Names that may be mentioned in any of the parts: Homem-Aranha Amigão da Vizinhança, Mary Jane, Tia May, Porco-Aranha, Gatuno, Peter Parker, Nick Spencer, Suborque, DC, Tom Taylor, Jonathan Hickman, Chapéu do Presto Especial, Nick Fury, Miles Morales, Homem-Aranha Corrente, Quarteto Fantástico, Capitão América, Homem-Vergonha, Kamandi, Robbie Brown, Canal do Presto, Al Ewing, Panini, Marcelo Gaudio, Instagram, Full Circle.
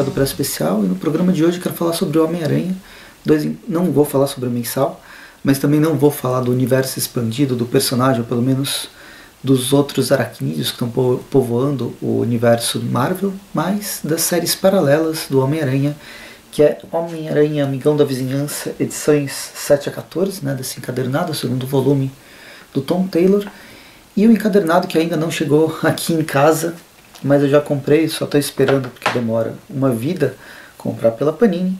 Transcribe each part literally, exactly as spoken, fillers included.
participar do Prazo Especial, e no programa de hoje eu quero falar sobre o Homem-Aranha. Não vou falar sobre o mensal, mas também não vou falar do universo expandido do personagem, ou pelo menos dos outros aracnídeos que estão povoando o universo Marvel, mas das séries paralelas do Homem-Aranha, que é Homem-Aranha Amigão da Vizinhança, edições sete a quatorze, né, desse encadernado, o segundo volume do Tom Taylor, e o encadernado que ainda não chegou aqui em casa, mas eu já comprei, só estou esperando porque demora uma vida comprar pela Panini,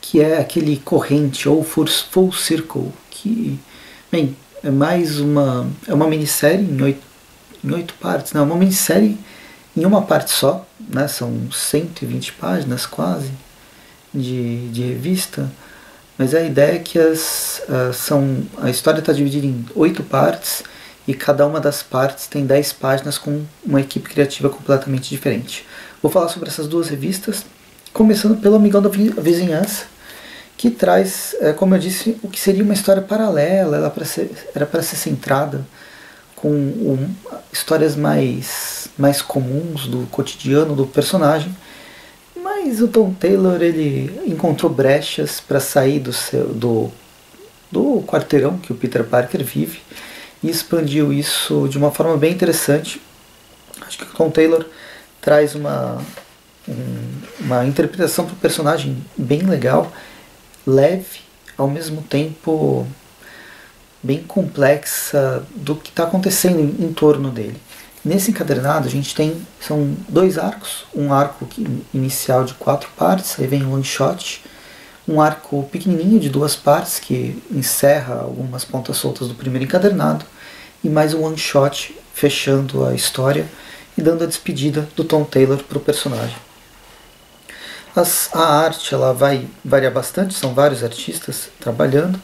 que é aquele Corrente ou Full Circle, que, bem, é mais uma, é uma minissérie em oito, em oito partes, não, é uma minissérie em uma parte só, né, são cento e vinte páginas quase de, de revista, mas a ideia é que as, as são, a história está dividida em oito partes, e cada uma das partes tem dez páginas com uma equipe criativa completamente diferente. Vou falar sobre essas duas revistas, começando pelo Amigão da Vizinhança, que traz, como eu disse, o que seria uma história paralela, ela pra ser, era para ser centrada com um, histórias mais, mais comuns do cotidiano do personagem, mas o Tom Taylor ele encontrou brechas para sair do, seu, do, do quarteirão que o Peter Parker vive, e expandiu isso de uma forma bem interessante. Acho que o Tom Taylor traz uma, um, uma interpretação para o personagem bem legal, leve, ao mesmo tempo bem complexa do que está acontecendo em, em torno dele. Nesse encadernado a gente tem, são dois arcos, um arco inicial de quatro partes, aí vem um one shot, um arco pequenininho de duas partes que encerra algumas pontas soltas do primeiro encadernado, e mais um one-shot fechando a história e dando a despedida do Tom Taylor para o personagem. As, a arte ela vai variar bastante, são vários artistas trabalhando,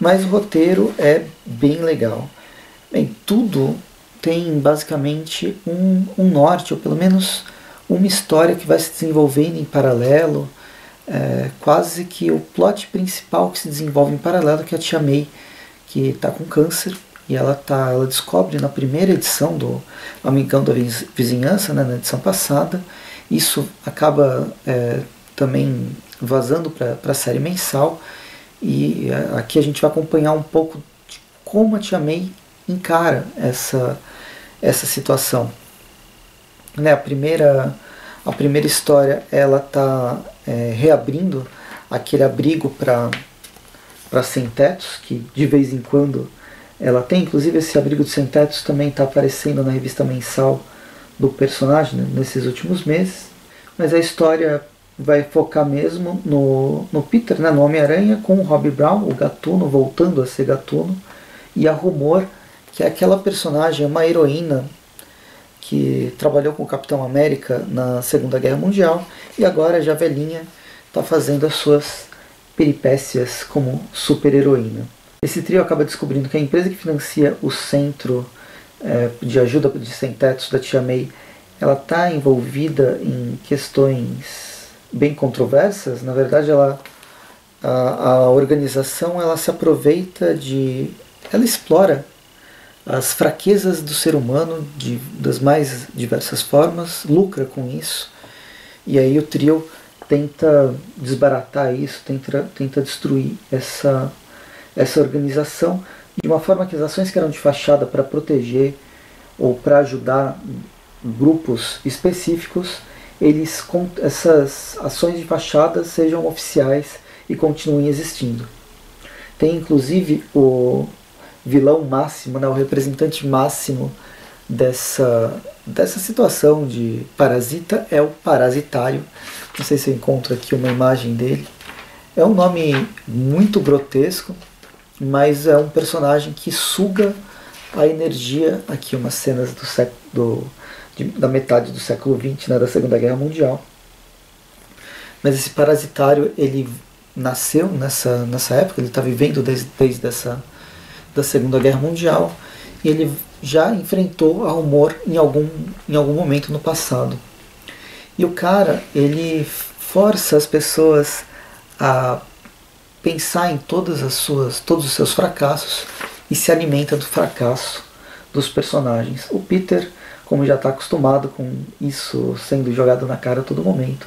mas o roteiro é bem legal. Bem, tudo tem basicamente um, um norte, ou pelo menos uma história que vai se desenvolvendo em paralelo, É, quase que o plot principal que se desenvolve em paralelo, que é a Tia May, que está com câncer, e ela, tá, ela descobre na primeira edição do Amigão da Vizinhança, né, na edição passada, isso acaba é, também vazando para a série mensal, e aqui a gente vai acompanhar um pouco de como a Tia May encara essa, essa situação. Né, a primeira... A primeira história, ela está é, reabrindo aquele abrigo para sem-tetos, que de vez em quando ela tem. Inclusive esse abrigo de sem-tetos também está aparecendo na revista mensal do personagem, né, nesses últimos meses. Mas a história vai focar mesmo no, no Peter, né, no Homem-Aranha, com o Robbie Brown, o Gatuno, voltando a ser Gatuno. E a Rumor, que é aquela personagem, uma heroína, que trabalhou com o Capitão América na Segunda Guerra Mundial, e agora, já velhinha, está fazendo as suas peripécias como super-heroína. Esse trio acaba descobrindo que a empresa que financia o centro é, de ajuda de sem-tetos da Tia May, ela está envolvida em questões bem controversas. Na verdade, ela, a, a organização ela se aproveita de... ela explora as fraquezas do ser humano de, das mais diversas formas, lucra com isso, e aí o trio tenta desbaratar isso, tenta, tenta destruir essa, essa organização, de uma forma que as ações que eram de fachada para proteger ou para ajudar grupos específicos, eles, essas ações de fachada sejam oficiais e continuem existindo. Tem inclusive o vilão máximo, né, o representante máximo dessa, dessa situação de parasita é o parasitário. Não sei se eu encontro aqui uma imagem dele. É um nome muito grotesco, mas é um personagem que suga a energia, aqui umas cenas do século, do, de, da metade do século vinte, né, da Segunda Guerra Mundial. Mas esse parasitário, ele nasceu nessa, nessa época, ele está vivendo desde, desde essa da Segunda Guerra Mundial, e ele já enfrentou a Rumor em algum, em algum momento no passado. E o cara, ele força as pessoas a pensar em todas as suas, todos os seus fracassos, e se alimenta do fracasso dos personagens. O Peter, como já está acostumado com isso sendo jogado na cara a todo momento,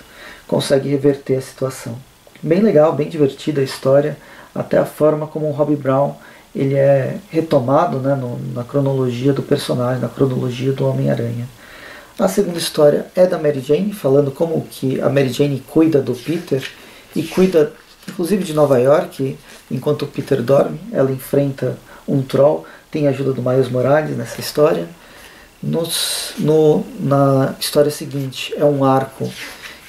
consegue reverter a situação. Bem legal, bem divertida a história, até a forma como o Robbie Brown ele é retomado, né, no, na cronologia do personagem, na cronologia do Homem-Aranha. A segunda história é da Mary Jane, falando como que a Mary Jane cuida do Peter e cuida inclusive de Nova York. Enquanto o Peter dorme, ela enfrenta um troll, tem a ajuda do Miles Morales nessa história. Nos, no, na história seguinte é um arco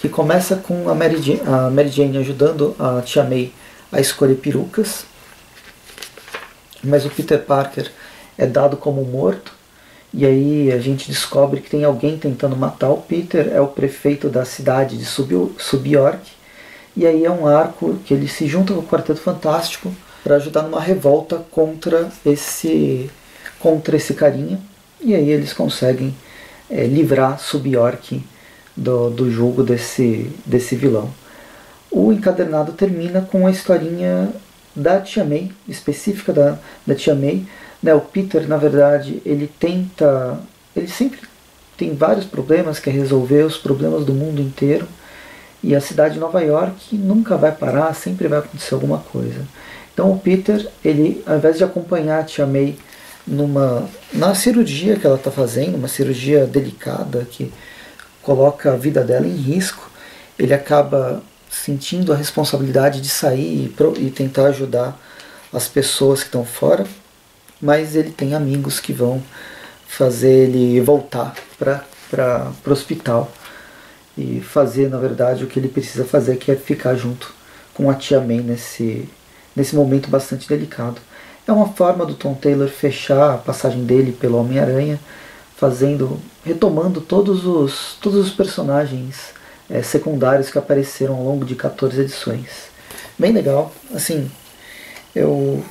que começa com a Mary Jane, a Mary Jane ajudando a Tia May a escolher perucas, mas o Peter Parker é dado como morto, e aí a gente descobre que tem alguém tentando matar o Peter, é o prefeito da cidade de Suborque, e aí é um arco que ele se junta com o Quarteto Fantástico para ajudar numa revolta contra esse, contra esse carinha, e aí eles conseguem é, livrar Suborque do, do jogo desse, desse vilão. O encadernado termina com a historinha da Tia May, específica da, da Tia May, né? O Peter, na verdade, ele tenta, ele sempre tem vários problemas, quer resolver os problemas do mundo inteiro, e a cidade de Nova York nunca vai parar, sempre vai acontecer alguma coisa. Então o Peter, ele, ao invés de acompanhar a Tia May numa, na cirurgia que ela está fazendo, uma cirurgia delicada que coloca a vida dela em risco, ele acaba sentindo a responsabilidade de sair e, pro, e tentar ajudar as pessoas que estão fora, mas ele tem amigos que vão fazer ele voltar para o hospital e fazer, na verdade, o que ele precisa fazer, que é ficar junto com a Tia May nesse, nesse momento bastante delicado. É uma forma do Tom Taylor fechar a passagem dele pelo Homem-Aranha, fazendo, retomando todos os, todos os personagens É, secundários que apareceram ao longo de quatorze edições. Bem legal, assim, eu,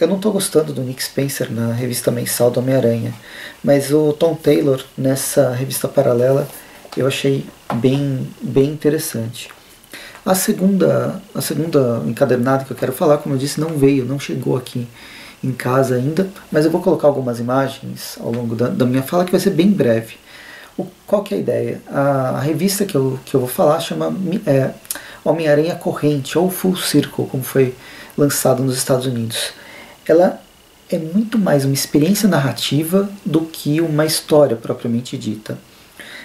eu não estou gostando do Nick Spencer na revista mensal do Homem-Aranha, mas o Tom Taylor nessa revista paralela eu achei bem, bem interessante. A segunda, a segunda encadernada que eu quero falar, como eu disse, não veio, não chegou aqui em casa ainda, mas eu vou colocar algumas imagens ao longo da, da minha fala, que vai ser bem breve. Qual que é a ideia? A revista que eu, que eu vou falar chama é, Homem-Aranha Corrente, ou Full Circle, como foi lançado nos Estados Unidos. Ela é muito mais uma experiência narrativa do que uma história propriamente dita.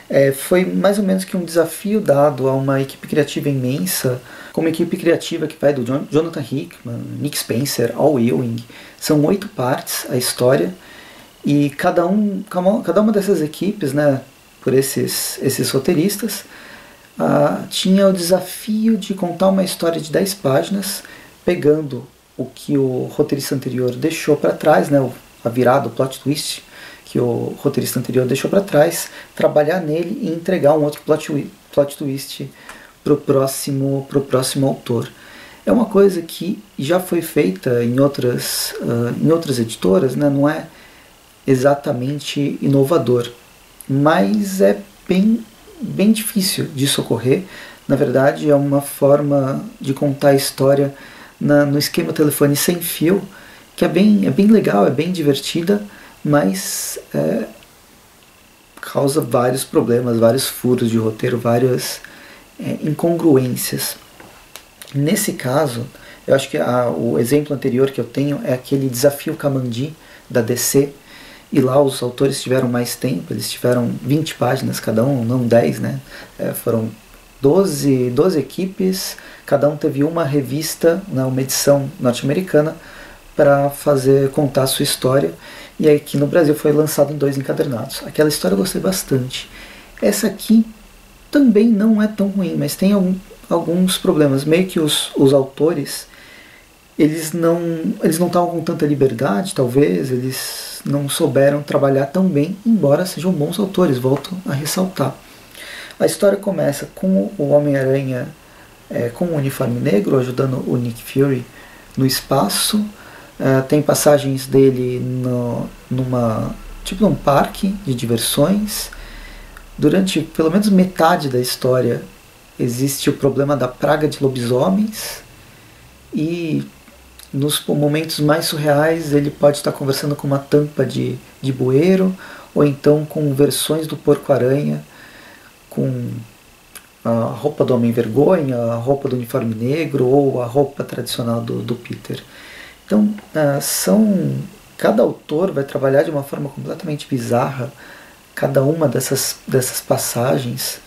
É, foi mais ou menos que um desafio dado a uma equipe criativa imensa, como equipe criativa que vai do John, Jonathan Hickman, Nick Spencer, Al Ewing. São oito partes a história, e cada, um, cada uma dessas equipes, né, por esses, esses roteiristas, ah, tinha o desafio de contar uma história de dez páginas, pegando o que o roteirista anterior deixou para trás, né, a virada, o plot twist que o roteirista anterior deixou para trás, trabalhar nele e entregar um outro plot, plot twist para o próximo, pro próximo autor. É uma coisa que já foi feita em outras, ah, em outras editoras, né, não é exatamente inovador, mas é bem, bem difícil disso ocorrer. Na verdade, é uma forma de contar a história na, no esquema telefone sem fio, que é bem, é bem legal, é bem divertida, mas é, causa vários problemas, vários furos de roteiro, várias é, incongruências. Nesse caso, eu acho que a, o exemplo anterior que eu tenho é aquele desafio Kamandi da D C, e lá os autores tiveram mais tempo, eles tiveram vinte páginas cada um, não dez, né? É, foram doze, doze equipes, cada um teve uma revista, né, uma edição norte-americana, para fazer, contar a sua história, e aqui no Brasil foi lançado em dois encadernados. Aquela história eu gostei bastante. Essa aqui também não é tão ruim, mas tem algum, alguns problemas, meio que os, os autores, eles não eles não estavam com tanta liberdade, talvez, eles não souberam trabalhar tão bem, embora sejam bons autores, volto a ressaltar. A história começa com o Homem-Aranha é, com o uniforme negro, ajudando o Nick Fury no espaço, é, tem passagens dele no, numa, tipo num parque de diversões. Durante pelo menos metade da história existe o problema da praga de lobisomens, e nos momentos mais surreais ele pode estar conversando com uma tampa de, de bueiro, ou então com versões do Porco-Aranha, com a roupa do Homem-Vergonha, a roupa do uniforme negro ou a roupa tradicional do, do Peter. Então, são, cada autor vai trabalhar de uma forma completamente bizarra cada uma dessas, dessas passagens,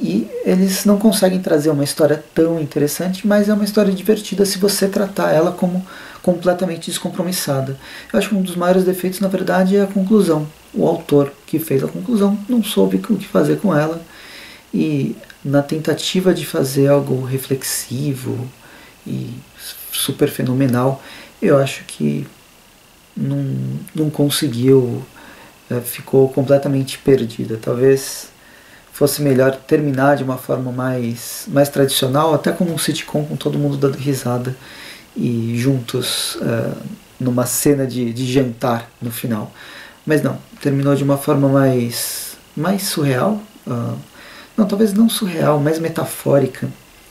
e eles não conseguem trazer uma história tão interessante, mas é uma história divertida se você tratar ela como completamente descompromissada. Eu acho que um dos maiores defeitos, na verdade, é a conclusão. O autor que fez a conclusão não soube o que fazer com ela, e na tentativa de fazer algo reflexivo e super fenomenal, eu acho que não, não conseguiu, ficou completamente perdida. Talvez fosse melhor terminar de uma forma mais, mais tradicional, até como um sitcom com todo mundo dando risada e juntos uh, numa cena de, de jantar no final. Mas não, terminou de uma forma mais, mais surreal, uh, não, talvez não surreal, mais metafórica.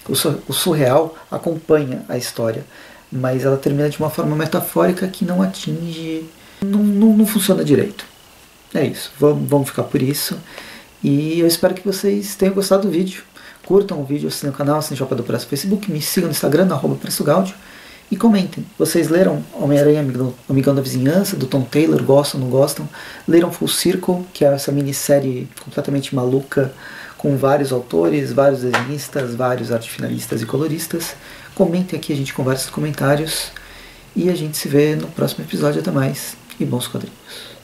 O, su o surreal acompanha a história, mas ela termina de uma forma metafórica que não atinge, não, não, não funciona direito. É isso, vamos, vamos ficar por isso. E eu espero que vocês tenham gostado do vídeo. Curtam o vídeo, assinem o canal, assinem o Shopping do Preço no Facebook, me sigam no Instagram, no arroba Preço Gaudio, e comentem. Vocês leram Homem-Aranha Amigão da Vizinhança, do Tom Taylor, gostam, não gostam? Leram Full Circle, que é essa minissérie completamente maluca, com vários autores, vários desenhistas, vários arte finalistas e coloristas. Comentem aqui, a gente conversa nos comentários, e a gente se vê no próximo episódio. Até mais, e bons quadrinhos.